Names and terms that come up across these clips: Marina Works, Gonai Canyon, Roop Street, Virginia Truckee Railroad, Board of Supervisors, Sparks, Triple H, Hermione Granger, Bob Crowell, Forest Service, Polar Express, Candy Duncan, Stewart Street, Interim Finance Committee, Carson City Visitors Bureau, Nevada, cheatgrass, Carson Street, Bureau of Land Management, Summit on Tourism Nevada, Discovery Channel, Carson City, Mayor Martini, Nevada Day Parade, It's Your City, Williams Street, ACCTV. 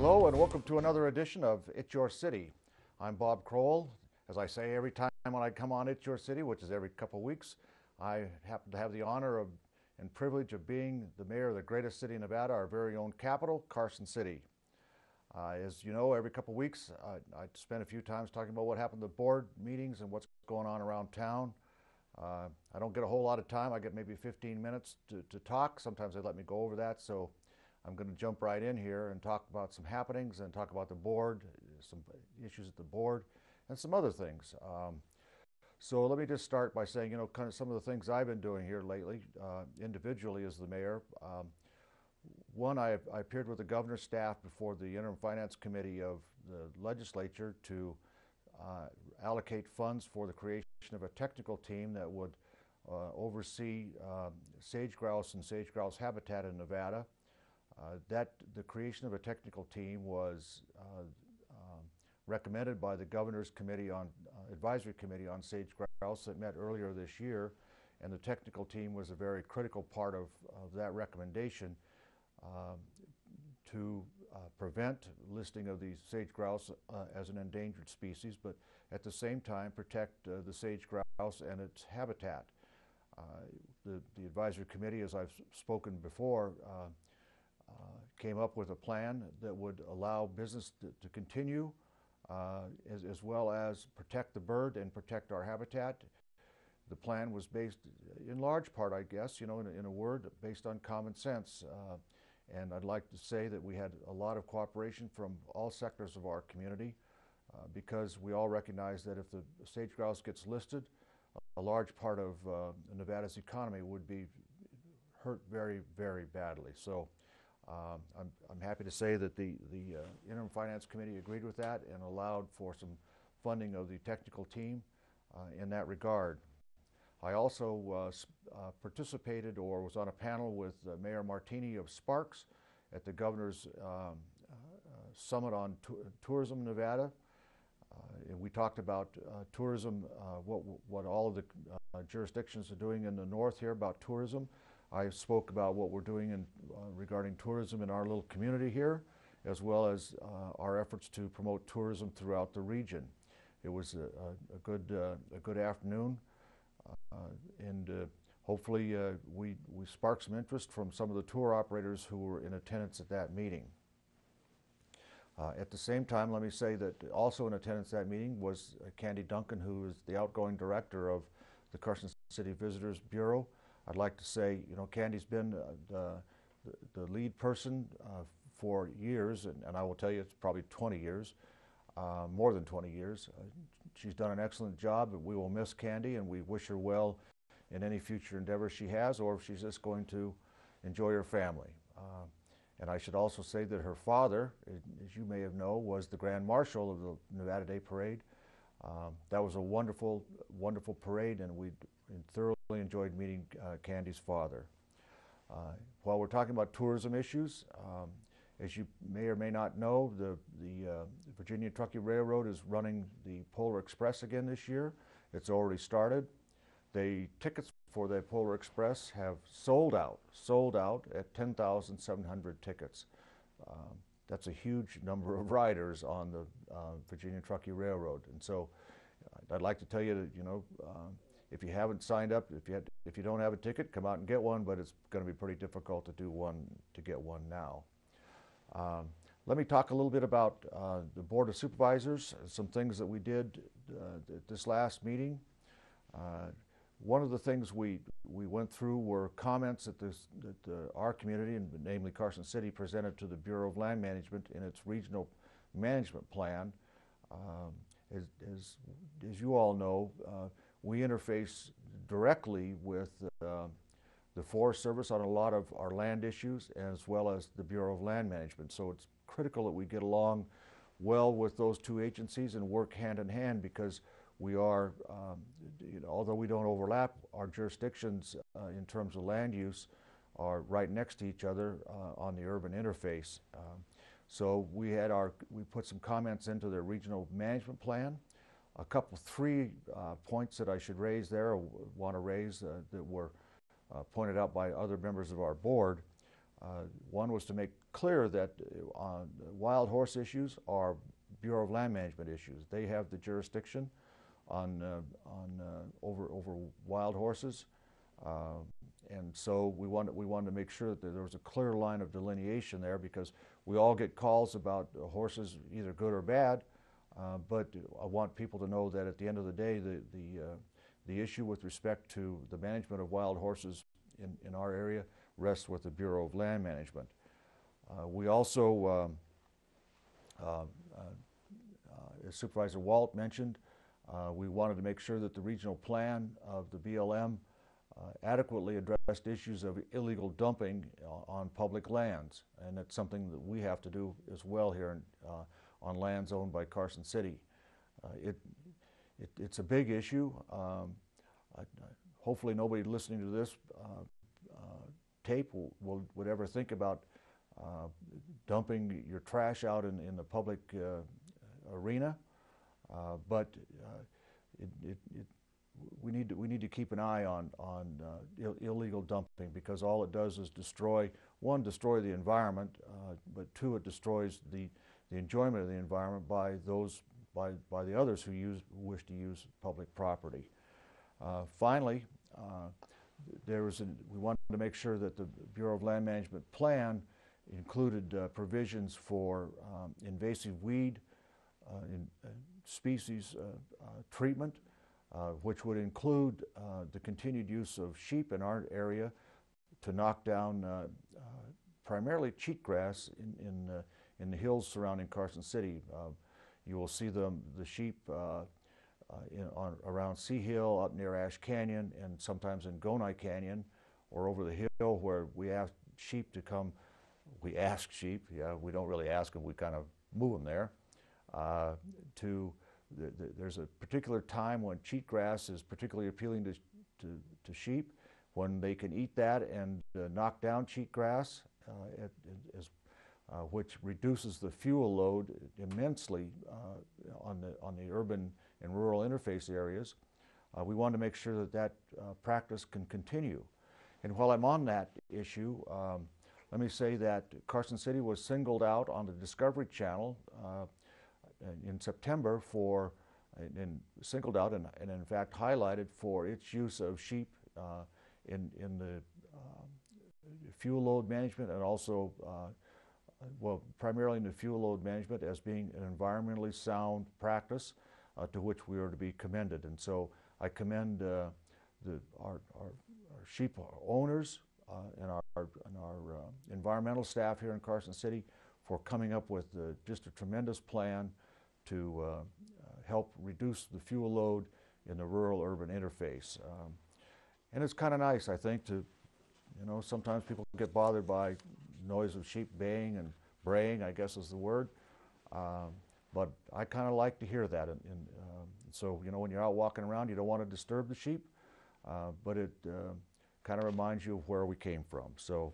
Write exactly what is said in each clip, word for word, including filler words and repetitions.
Hello and welcome to another edition of It's Your City. I'm Bob Crowell. As I say every time when I come on It's Your City, which is every couple of weeks, I happen to have the honor of and privilege of being the mayor of the greatest city in Nevada, our very own capital, Carson City. Uh, as you know, every couple of weeks, I, I spend a few times talking about what happened to board meetings and what's going on around town. Uh, I don't get a whole lot of time. I get maybe fifteen minutes to, to talk. Sometimes they let me go over that, so I'm going to jump right in here and talk about some happenings and talk about the board, some issues at the board, and some other things. Um, so let me just start by saying, you know, kind of some of the things I've been doing here lately, uh, individually as the mayor. Um, one, I, I appeared with the governor's staff before the Interim Finance Committee of the legislature to uh, allocate funds for the creation of a technical team that would uh, oversee um, sage grouse and sage grouse habitat in Nevada. Uh, that the creation of a technical team was uh, um, recommended by the Governor's Committee on uh, Advisory Committee on Sage Grouse that met earlier this year, and the technical team was a very critical part of, of that recommendation um, to uh, prevent listing of the sage grouse uh, as an endangered species, but at the same time protect uh, the sage grouse and its habitat. Uh, the, the Advisory Committee, as I've spoken before, uh, Uh, came up with a plan that would allow business to, to continue uh, as, as well as protect the bird and protect our habitat. The plan was based in large part, I guess, you know, in a, in a word, based on common sense. Uh, and I'd like to say that we had a lot of cooperation from all sectors of our community uh, because we all recognize that if the sage grouse gets listed, a large part of uh, Nevada's economy would be hurt very, very badly. So. Um, I'm, I'm happy to say that the, the uh, Interim Finance Committee agreed with that and allowed for some funding of the technical team uh, in that regard. I also uh, uh, participated or was on a panel with uh, Mayor Martini of Sparks at the Governor's um, uh, Summit on Tourism Nevada. Uh, and we talked about uh, tourism, uh, what, what all of the uh, jurisdictions are doing in the north here about tourism. I spoke about what we're doing in, uh, regarding tourism in our little community here, as well as uh, our efforts to promote tourism throughout the region. It was a, a, a good uh, a good afternoon, uh, and uh, hopefully uh, we we sparked some interest from some of the tour operators who were in attendance at that meeting. Uh, at the same time, let me say that also in attendance at that meeting was Candy Duncan, who is the outgoing director of the Carson City Visitors Bureau. I'd like to say, you know, Candy's been uh, the, the lead person uh, for years, and, and I will tell you it's probably twenty years, uh, more than twenty years. Uh, she's done an excellent job, and we will miss Candy, and we wish her well in any future endeavor she has, or if she's just going to enjoy her family. Uh, and I should also say that her father, as you may have known, was the Grand Marshal of the Nevada Day Parade. Um, that was a wonderful, wonderful parade, and we thoroughly enjoyed meeting uh, Candy's father. Uh, while we're talking about tourism issues, um, as you may or may not know, the, the uh, Virginia Truckee Railroad is running the Polar Express again this year. It's already started. The tickets for the Polar Express have sold out, sold out at ten thousand seven hundred tickets. Um, that's a huge number of riders on the uh, Virginia Truckee Railroad. And so I'd like to tell you that, you know, um, if you haven't signed up, if you had, if you don't have a ticket, come out and get one, but it's going to be pretty difficult to do one, to get one now. Um, let me talk a little bit about uh, the Board of Supervisors, some things that we did uh, at this last meeting. Uh, one of the things we, we went through were comments that, this, that the, our community, and namely Carson City, presented to the Bureau of Land Management in its regional management plan. Um, as, as, as you all know, uh, we interface directly with uh, the Forest Service on a lot of our land issues, as well as the Bureau of Land Management. So it's critical that we get along well with those two agencies and work hand in hand, because we are, um, you know, although we don't overlap, our jurisdictions uh, in terms of land use are right next to each other uh, on the urban interface. Um, so we had our, we put some comments into their regional management plan. A couple, three uh, points that I should raise there, or want to raise uh, that were uh, pointed out by other members of our board. Uh, one was to make clear that uh, wild horse issues are Bureau of Land Management issues. They have the jurisdiction on uh, on uh, over over wild horses, uh, and so we wanted we wanted to make sure that there was a clear line of delineation there, because we all get calls about uh, horses, either good or bad. Uh, but I want people to know that at the end of the day, the the uh, the issue with respect to the management of wild horses in in our area rests with the Bureau of Land Management. Uh, we also, um, uh, uh, uh, as Supervisor Walt mentioned, uh, we wanted to make sure that the regional plan of the B L M uh, adequately addressed issues of illegal dumping on public lands, and that's something that we have to do as well here in, uh, on lands owned by Carson City. Uh, it, it, it's a big issue. Um, I, hopefully nobody listening to this uh, uh, tape will, will, would ever think about uh, dumping your trash out in, in the public uh, arena, uh, but uh, it, it, it, we, need to, we need to keep an eye on, on uh, ill, illegal dumping, because all it does is destroy, one, destroy the environment, uh, but two, it destroys the, the enjoyment of the environment by those, by, by the others who use, wish to use public property. Uh, finally, uh, there was an, we wanted to make sure that the Bureau of Land Management plan included uh, provisions for um, invasive weed uh, in, uh, species uh, uh, treatment, uh, which would include uh, the continued use of sheep in our area to knock down uh, uh, primarily cheatgrass in, in, uh, in the hills surrounding Carson City. Uh, you will see them, the sheep uh, Uh, in, on, around Sea Hill, up near Ash Canyon, and sometimes in Gonai Canyon, or over the hill where we ask sheep to come. We ask sheep, yeah, we don't really ask them, we kind of move them there. Uh, to the, the, there's a particular time when cheatgrass is particularly appealing to, to, to sheep, when they can eat that and uh, knock down cheatgrass, uh, it, it is, uh, which reduces the fuel load immensely uh, on the on the urban in rural interface areas. Uh, we want to make sure that that uh, practice can continue. And while I'm on that issue, um, let me say that Carson City was singled out on the Discovery Channel uh, in September for, and singled out and, and in fact highlighted for its use of sheep uh, in, in the uh, fuel load management, and also, uh, well, primarily in the fuel load management, as being an environmentally sound practice, Uh, to which we are to be commended. And so I commend uh, the, our, our, our sheep owners uh, and our, and our uh, environmental staff here in Carson City for coming up with uh, just a tremendous plan to uh, help reduce the fuel load in the rural-urban interface. Um, and it's kind of nice, I think, to, you know, sometimes people get bothered by noise of sheep baying and braying, I guess is the word. Um, But I kind of like to hear that, and, and um, so, you know, when you're out walking around, you don't want to disturb the sheep, uh, but it uh, kind of reminds you of where we came from. So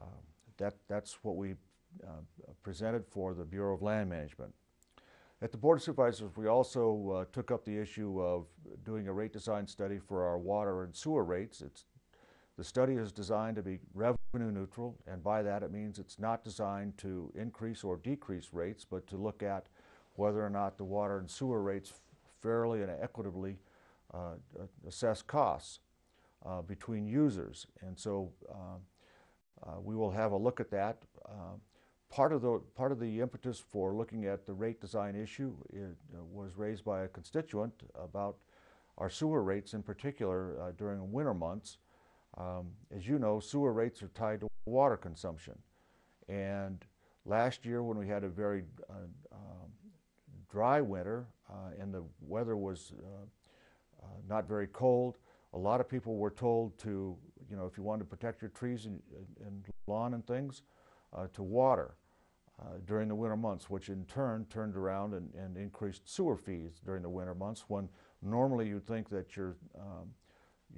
uh, that, that's what we uh, presented for the Bureau of Land Management. At the Board of Supervisors, we also uh, took up the issue of doing a rate design study for our water and sewer rates. It's, the study is designed to be revenue neutral, and by that it means it's not designed to increase or decrease rates, but to look at whether or not the water and sewer rates fairly and equitably uh, assess costs uh, between users. And so uh, uh, we will have a look at that. Uh, part of the part of the impetus for looking at the rate design issue it, uh, was raised by a constituent about our sewer rates in particular uh, during winter months. Um, as you know, sewer rates are tied to water consumption, and last year when we had a very uh, um, dry winter uh, and the weather was uh, uh, not very cold, a lot of people were told to, you know, if you wanted to protect your trees and, and lawn and things, uh, to water uh, during the winter months, which in turn turned around and, and increased sewer fees during the winter months, when normally you'd think that your um,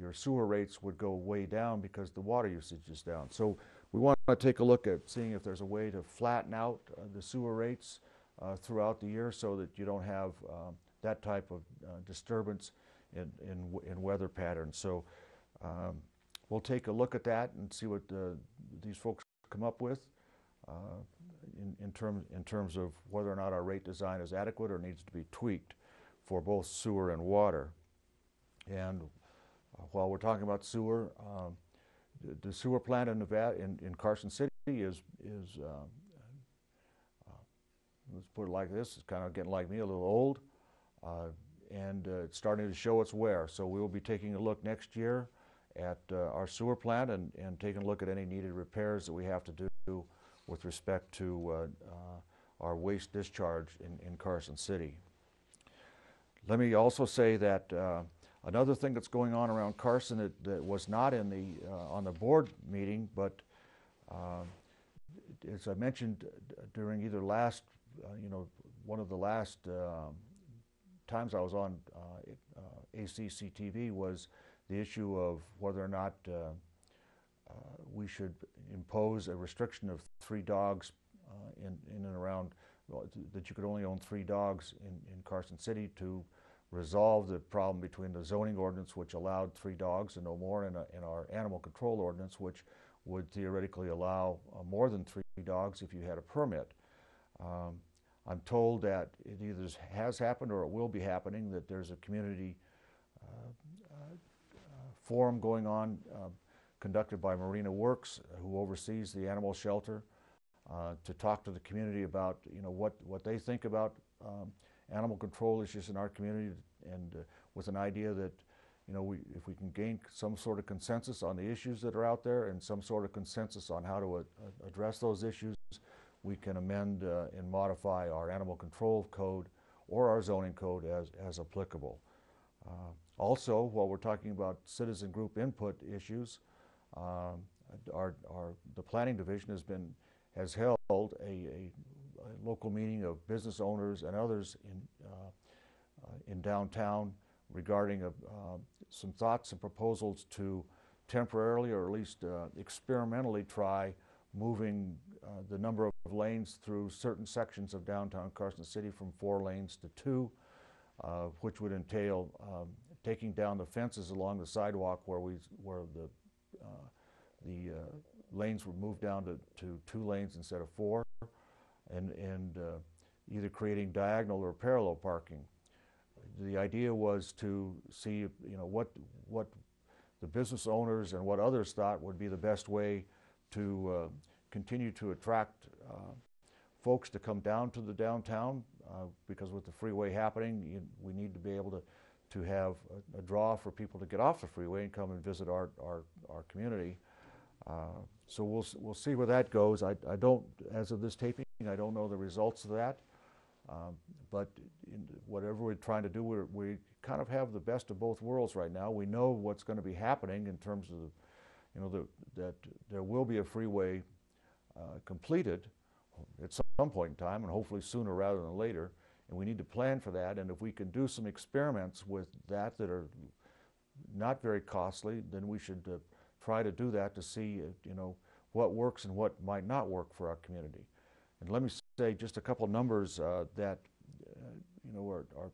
your sewer rates would go way down because the water usage is down. So we want to take a look at seeing if there's a way to flatten out uh, the sewer rates uh, throughout the year, so that you don't have um, that type of uh, disturbance in, in, in weather patterns. So um, we'll take a look at that and see what uh, these folks come up with uh, in, in, term, in terms of whether or not our rate design is adequate or needs to be tweaked for both sewer and water. And uh, while we're talking about sewer, um, the, the sewer plant in Nevada, in, in Carson City is, is uh, uh, let's put it like this, it's kind of getting like me, a little old, uh, and uh, it's starting to show its wear. So we'll be taking a look next year at uh, our sewer plant and, and taking a look at any needed repairs that we have to do with respect to uh, uh, our waste discharge in, in Carson City. Let me also say that uh, another thing that's going on around Carson that, that was not in the, uh, on the board meeting, but uh, as I mentioned during either last, uh, you know, one of the last uh, times I was on uh, uh, A C C T V was the issue of whether or not uh, uh, we should impose a restriction of three dogs uh, in, in and around, that you could only own three dogs in, in Carson City, to resolve the problem between the zoning ordinance, which allowed three dogs and no more, and, uh, and our animal control ordinance, which would theoretically allow uh, more than three dogs if you had a permit. Um, I'm told that it either has happened or it will be happening, that there's a community uh, forum going on uh, conducted by Marina Works, who oversees the animal shelter, uh, to talk to the community about, you know, what, what they think about um, animal control issues in our community, and uh, with an idea that, you know, we, if we can gain some sort of consensus on the issues that are out there and some sort of consensus on how to a- address those issues, we can amend uh, and modify our animal control code or our zoning code as, as applicable. Uh, Also, while we're talking about citizen group input issues, um, our, our, the planning division has been, has held a, a, a local meeting of business owners and others in, uh, uh, in downtown regarding a, uh, some thoughts and proposals to temporarily, or at least uh, experimentally, try moving uh, the number of lanes through certain sections of downtown Carson City from four lanes to two, uh, which would entail um, taking down the fences along the sidewalk where we where the uh, the uh, lanes were moved down to, to two lanes instead of four, and and uh, either creating diagonal or parallel parking. The idea was to see, you know, what what the business owners and what others thought would be the best way to uh, continue to attract uh, folks to come down to the downtown, uh, because with the freeway happening, you, we need to be able to to have a, a draw for people to get off the freeway and come and visit our, our, our community. Uh, so we'll, we'll see where that goes. I, I don't, as of this taping, I don't know the results of that. Um, but in whatever we're trying to do, we're, we kind of have the best of both worlds right now. We know what's going to be happening in terms of, the, you know, the, that there will be a freeway uh, completed at some point in time, and hopefully sooner rather than later. And we need to plan for that, and if we can do some experiments with that that are not very costly, then we should uh, try to do that to see, uh, you know, what works and what might not work for our community. And let me say just a couple numbers uh, that, uh, you know, are, are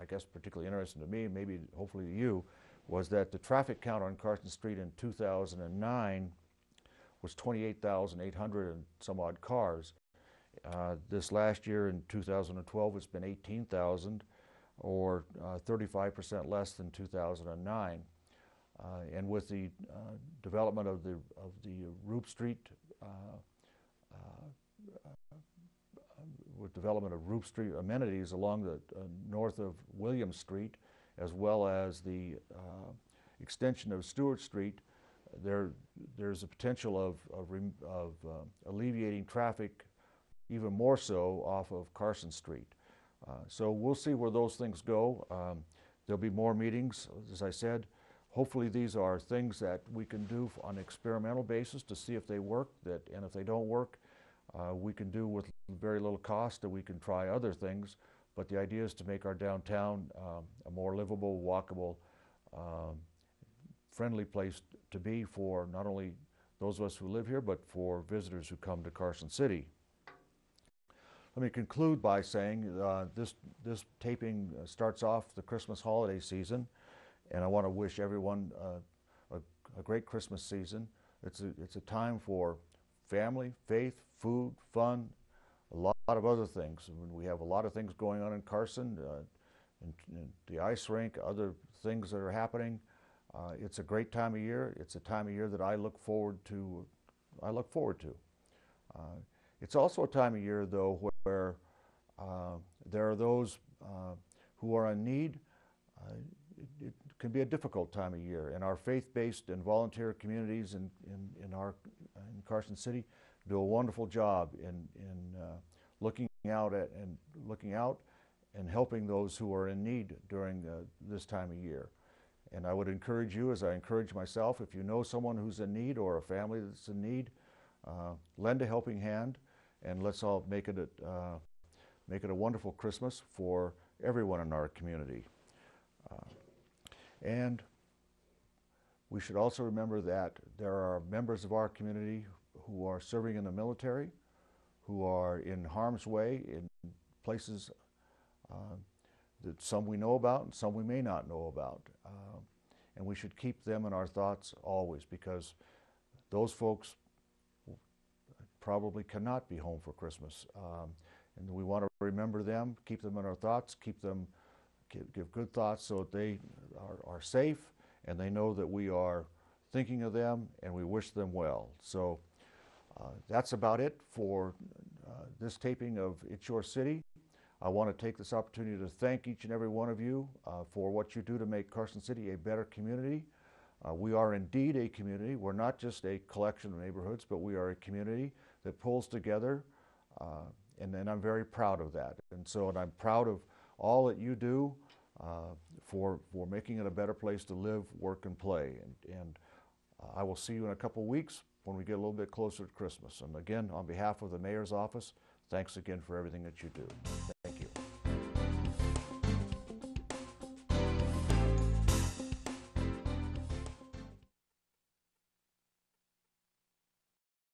I guess particularly interesting to me, maybe hopefully to you, was that the traffic count on Carson Street in two thousand nine was twenty-eight thousand eight hundred and some odd cars. Uh, this last year in two thousand twelve, it's been eighteen thousand, or thirty-five percent uh, less than two thousand nine. Uh, and with the uh, development of the of the Roop Street, uh, uh, with development of Roop Street amenities along the uh, north of Williams Street, as well as the uh, extension of Stewart Street, there there's a potential of of, of uh, alleviating traffic even more so off of Carson Street. Uh, so we'll see where those things go. Um, there'll be more meetings, as I said. Hopefully these are things that we can do on an experimental basis to see if they work, that, and if they don't work, uh, we can do with very little cost, that we can try other things. But the idea is to make our downtown um, a more livable, walkable, um, friendly place to be for not only those of us who live here, but for visitors who come to Carson City. Let me conclude by saying uh, this, this taping starts off the Christmas holiday season, and I want to wish everyone uh, a, a great Christmas season, It's a, it's a time for family, faith, food, fun, a lot, lot of other things. I mean, we have a lot of things going on in Carson, uh, in, in the ice rink, other things that are happening. Uh, it's a great time of year. It's a time of year that I look forward to. I look forward to. Uh, it's also a time of year, though, where uh, there are those uh, who are in need. Uh, it, it can be a difficult time of year, and our faith-based and volunteer communities in in, in our in Carson City do a wonderful job in in uh, looking out at and looking out and helping those who are in need during uh, this time of year. And I would encourage you, as I encourage myself, if you know someone who's in need or a family that's in need, uh, lend a helping hand, and let's all make it a, uh, make it a wonderful Christmas for everyone in our community. Uh, and we should also remember that there are members of our community who are serving in the military, who are in harm's way in places uh, that some we know about and some we may not know about. Uh, and we should keep them in our thoughts always, because those folks probably cannot be home for Christmas. Um, and we want to remember them, keep them in our thoughts, keep them, give, give good thoughts so that they are, are safe and they know that we are thinking of them and we wish them well. So uh, that's about it for uh, this taping of It's Your City. I want to take this opportunity to thank each and every one of you uh, for what you do to make Carson City a better community. Uh, we are indeed a community. We're not just a collection of neighborhoods, but we are a community that pulls together, uh, and, and I'm very proud of that. And so, and I'm proud of all that you do uh, for, for making it a better place to live, work, and play. And, and uh, I will see you in a couple weeks when we get a little bit closer to Christmas. And again, on behalf of the mayor's office, thanks again for everything that you do.